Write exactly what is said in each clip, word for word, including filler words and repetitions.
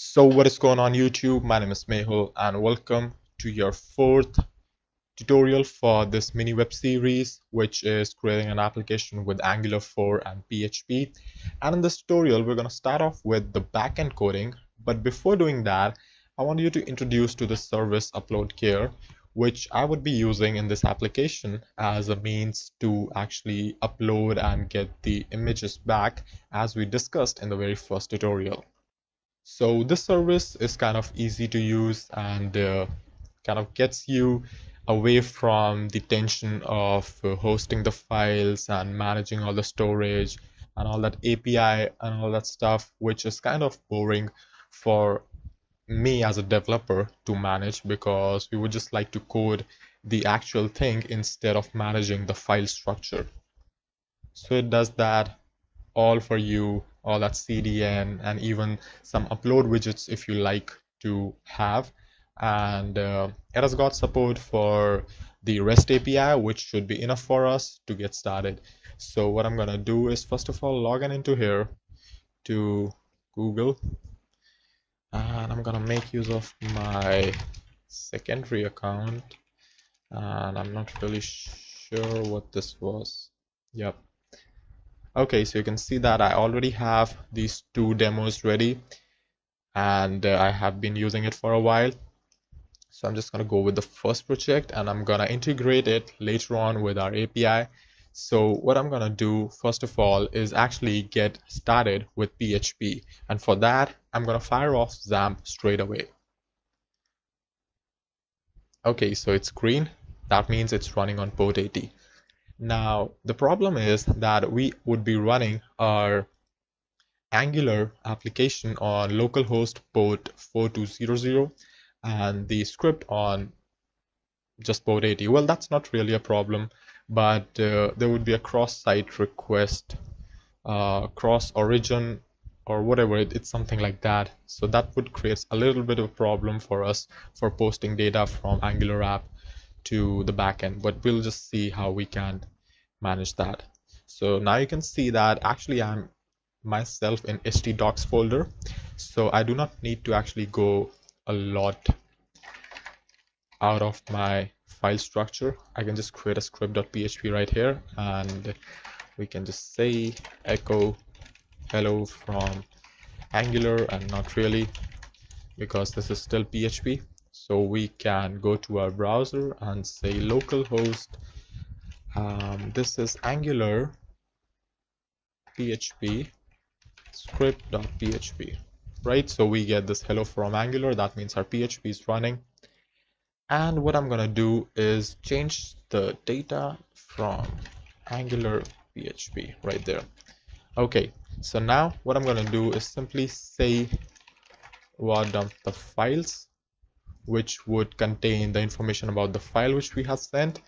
So what is going on YouTube? My name is Mehul and welcome to your fourth tutorial for this mini web series, which is creating an application with Angular four and P H P. And in this tutorial we're going to start off with the backend coding, but before doing that I want you to introduce to the service UploadCare, which I would be using in this application as a means to actually upload and get the images back, as we discussed in the very first tutorial. So this service is kind of easy to use and uh, kind of gets you away from the tension of uh, hosting the files and managing all the storage and all that A P I and all that stuff, which is kind of boring for me as a developer to manage, because we would just like to code the actual thing instead of managing the file structure. So it does that all for you, all that C D N and even some upload widgets if you like to have. And uh, it has got support for the REST A P I, which should be enough for us to get started. So what I'm gonna do is first of all log in into here to Google, and I'm gonna make use of my secondary account, and I'm not really sure what this was. Yep. Okay, so you can see that I already have these two demos ready, and uh, I have been using it for a while. So I'm just gonna go with the first project, and I'm gonna integrate it later on with our A P I. So what I'm gonna do first of all is actually get started with P H P, and for that I'm gonna fire off XAMPP straight away. Okay, so it's green, that means it's running on port eighty. Now the problem is that we would be running our Angular application on localhost port four two zero zero and the script on just port eighty. Well, that's not really a problem, but uh, there would be a cross-site request, uh, cross-origin or whatever, it, it's something like that. So that would create a little bit of a problem for us for posting data from Angular app to the backend, but we'll just see how we can manage that. So now you can see that actually I'm myself in htdocs folder, so I do not need to actually go a lot out of my file structure. I can just create a script.php right here, and we can just say echo hello from Angular, and not really, because this is still P H P. So we can go to our browser and say localhost, um, this is Angular P H P script.php, right? So we get this hello from Angular, that means our P H P is running. And what I'm gonna do is change the data from Angular P H P right there. Okay, so now what I'm gonna do is simply say var dump the files, which would contain the information about the file which we have sent,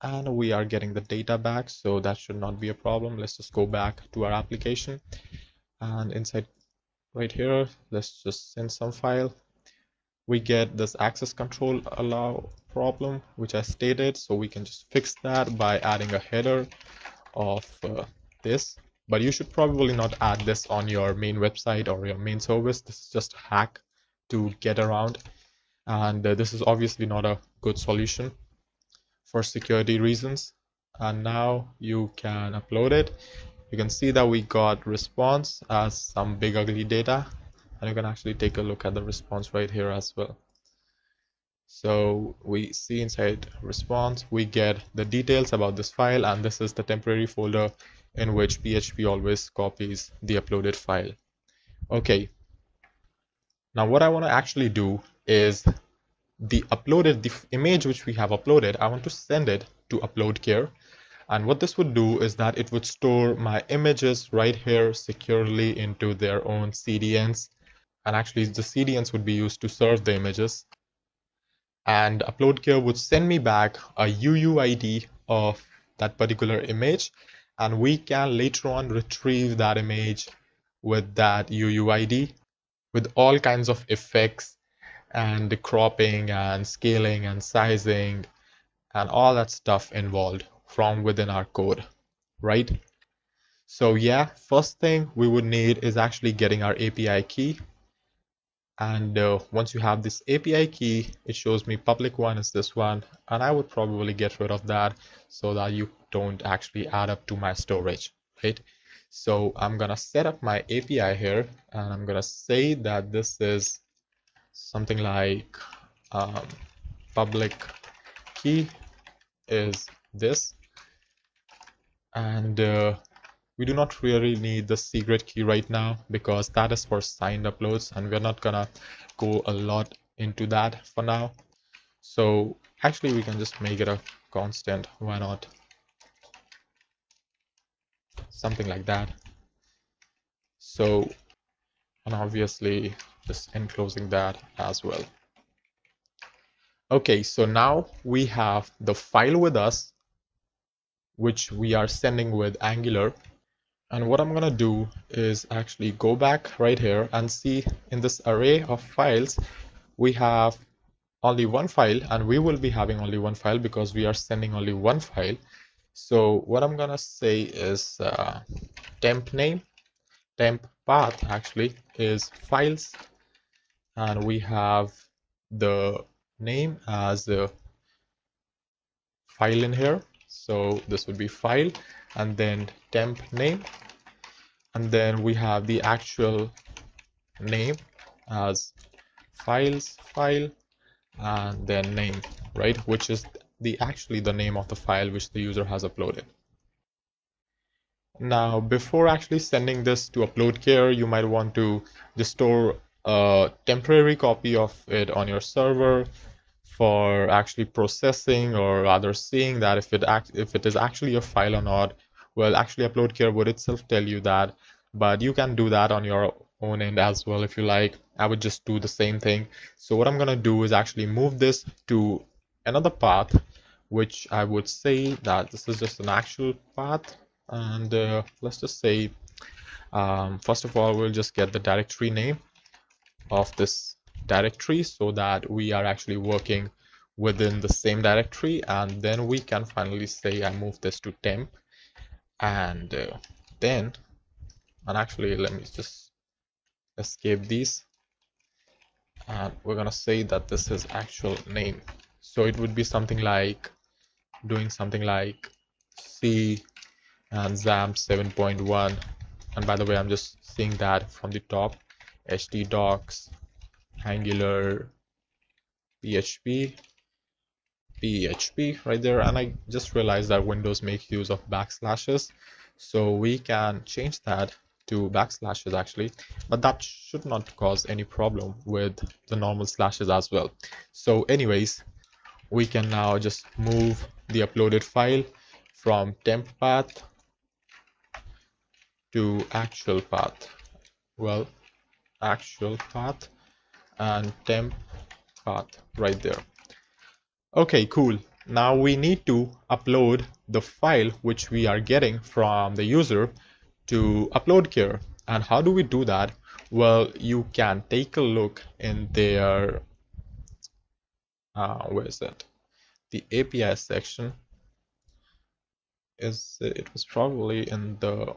and we are getting the data back, so that should not be a problem. Let's just go back to our application, and inside right here let's just send some file. We get this access control allow problem which I stated, so we can just fix that by adding a header of uh, this. But you should probably not add this on your main website or your main service. This is just a hack to get around, and uh, this is obviously not a good solution for security reasons. And now you can upload it. You can see that we got response as some big ugly data, and you can actually take a look at the response right here as well. So we see inside response we get the details about this file, and this is the temporary folder in which P H P always copies the uploaded file. Okay, now what I want to actually do is the uploaded the image which we have uploaded, I want to send it to UploadCare, and what this would do is that it would store my images right here securely into their own C D Ns. And actually the C D Ns would be used to serve the images, and UploadCare would send me back a U U I D of that particular image, and we can later on retrieve that image with that U U I D with all kinds of effects and cropping and scaling and sizing and all that stuff involved from within our code, right? So yeah, first thing we would need is actually getting our A P I key. And uh, once you have this A P I key, it shows me public one is this one, and I would probably get rid of that so that you don't actually add up to my storage, right? So I'm gonna set up my A P I here, and I'm gonna say that this is something like um, public key is this, and uh, we do not really need the secret key right now because that is for signed uploads, and we're not gonna go a lot into that for now. So actually we can just make it a constant, why not, something like that. So, and obviously just enclosing that as well. Okay, so now we have the file with us which we are sending with Angular. And what I'm gonna do is actually go back right here and see in this array of files, we have only one file, and we will be having only one file because we are sending only one file. So what I'm gonna say is uh, temp name, temp path actually is files, and we have the name as a file in here. So this would be file, and then temp name, and then we have the actual name as files file, and then name, right, which is the actually the name of the file which the user has uploaded. Now before actually sending this to UploadCare, you might want to just store a temporary copy of it on your server for actually processing, or rather seeing that if it act if it is actually a file or not. Well, actually UploadCare would itself tell you that, but you can do that on your own end as well if you like. I would just do the same thing. So what I'm gonna do is actually move this to another path, which I would say that this is just an actual path, and uh, let's just say um, first of all we'll just get the directory name of this directory so that we are actually working within the same directory, and then we can finally say I move this to temp, and uh, then and actually let me just escape these, and we're gonna say that this is actual name. So it would be something like doing something like C and XAMPP seven point one, and by the way I'm just seeing that from the top, htdocs Angular P H P P H P right there. And I just realized that Windows makes use of backslashes, so we can change that to backslashes actually, but that should not cause any problem with the normal slashes as well. So anyways, we can now just move the uploaded file from temp path to actual path, well actual path and temp path right there. Okay, cool. Now we need to upload the file which we are getting from the user to UploadCare. And how do we do that? Well, you can take a look in their uh, where is it? The A P I section. Is it was probably in the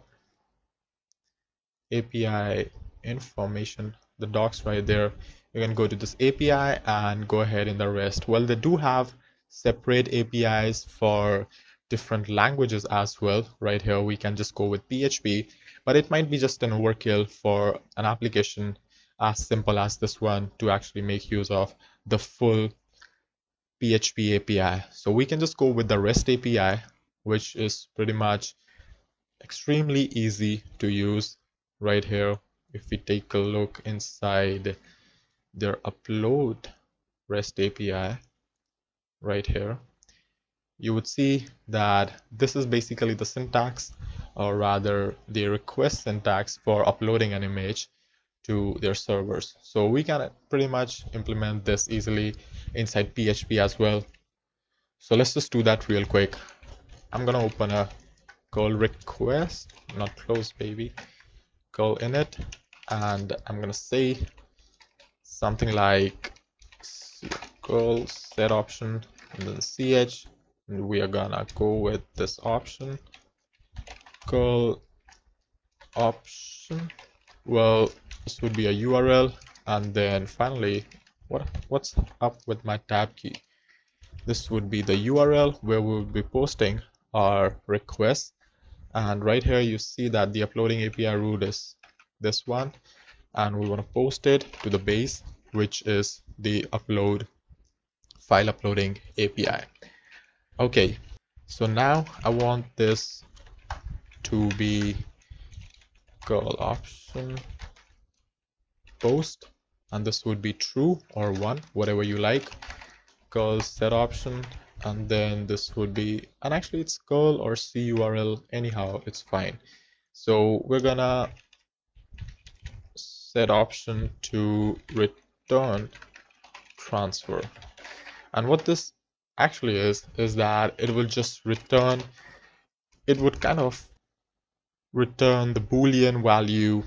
A P I information, the docs right there. You can go to this A P I and go ahead in the REST. Well, they do have separate A P Is for different languages as well. Right here we can just go with P H P, but it might be just an overkill for an application as simple as this one to actually make use of the full P H P A P I. So we can just go with the REST A P I, which is pretty much extremely easy to use right here. If we take a look inside their upload REST A P I right here, you would see that this is basically the syntax, or rather the request syntax for uploading an image to their servers. So we can pretty much implement this easily inside P H P as well. So let's just do that real quick. I'm gonna open a curl request, not close baby, curl init, and I'm gonna say something like curl set option and then ch, and we are gonna go with this option curl option. Well, this would be a U R L, And then finally, what what's up with my tab key? This would be the U R L where we would be posting our requests. And right here you see that the uploading A P I route is this one, and we want to post it to the base, which is the upload file uploading A P I. Okay, so now I want this to be curl option post, and this would be true or one, whatever you like. Curl set option, and then this would be, and actually it's curl or curl, anyhow it's fine. So we're gonna set option to return transfer, and what this actually is is that it will just return, it would kind of return the Boolean value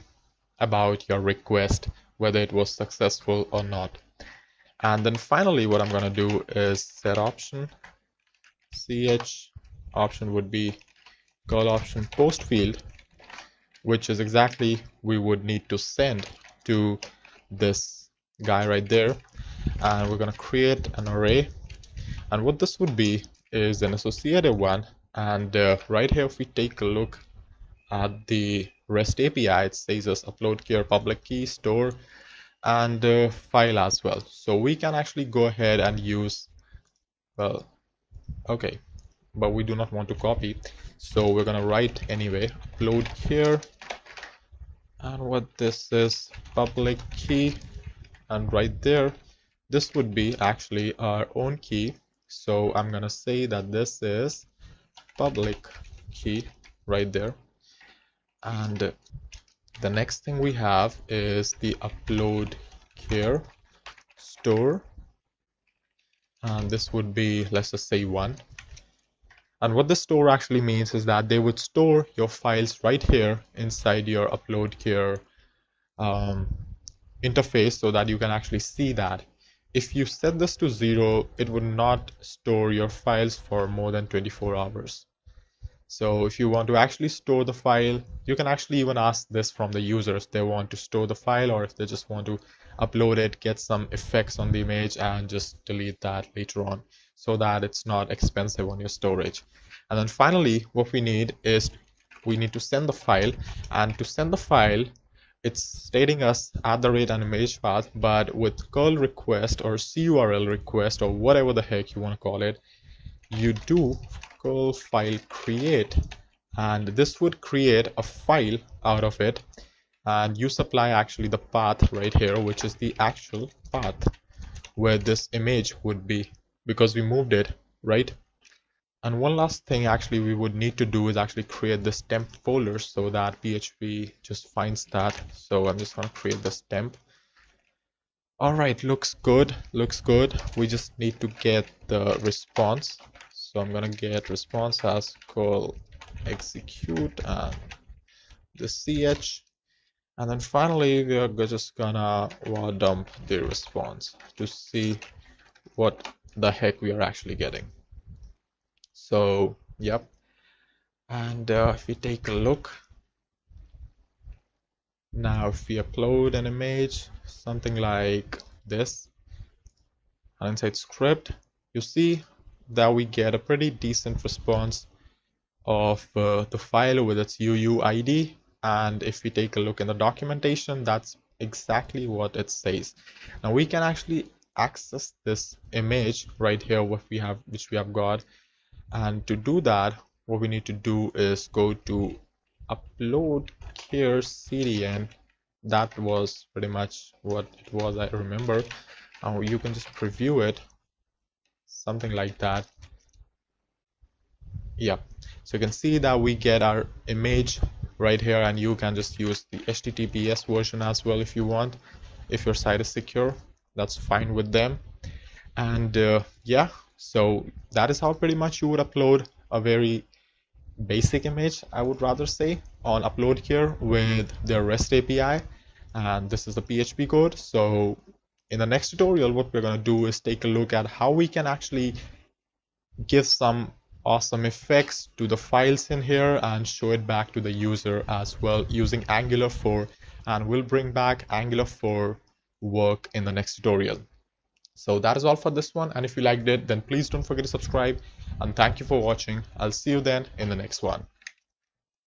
about your request, whether it was successful or not. And then finally what I'm going to do is set option, ch option would be curl option post field, which is exactly we would need to send to this guy right there. And we're going to create an array, and what this would be is an associated one. And uh, right here if we take a look at the REST A P I, it says as UploadCare public key store and uh, file as well. So we can actually go ahead and use, well, okay, but we do not want to copy, so we're gonna write anyway UploadCare, and what this is public key, and right there this would be actually our own key. So I'm gonna say that this is public key right there. And the next thing we have is the upload care store, and this would be, let's just say one. And what the store actually means is that they would store your files right here inside your upload care um, interface, so that you can actually see that. If you set this to zero, it would not store your files for more than twenty-four hours. So if you want to actually store the file, you can actually even ask this from the user if they want to store the file, or if they just want to upload it, get some effects on the image and just delete that later on, so that it's not expensive on your storage. And then finally what we need is we need to send the file, and to send the file it's stating us at the rate and image path, but with curl request or curl request or whatever the heck you want to call it, you do curl file create, and this would create a file out of it, and you supply actually the path right here, which is the actual path where this image would be, because we moved it, right? And one last thing actually we would need to do is actually create this temp folder, so that P H P just finds that. So I'm just going to create this temp. All right, looks good, looks good. We just need to get the response. So I'm gonna get response as curl execute and the ch, and then finally we are just gonna war dump the response to see what the heck we are actually getting. So yep, and uh, if we take a look now, if we upload an image, something like this, and inside script you see that we get a pretty decent response of uh, the file with its U U I D. And if we take a look in the documentation, that's exactly what it says. Now we can actually access this image right here what we have which we have got, and to do that what we need to do is go to upload care C D N. That was pretty much what it was, I remember. Now you can just preview it, something like that. Yeah, so you can see that we get our image right here, and you can just use the H T T P S version as well if you want. If your site is secure, that's fine with them. And uh, yeah, so that is how pretty much you would upload a very basic image, I would rather say, on UploadCare with their REST A P I. And this is the P H P code. So in the next tutorial what we're going to do is take a look at how we can actually give some awesome effects to the files in here and show it back to the user as well, using Angular four. And we'll bring back Angular four work in the next tutorial. So that is all for this one, and if you liked it, then please don't forget to subscribe, and thank you for watching. I'll see you then in the next one.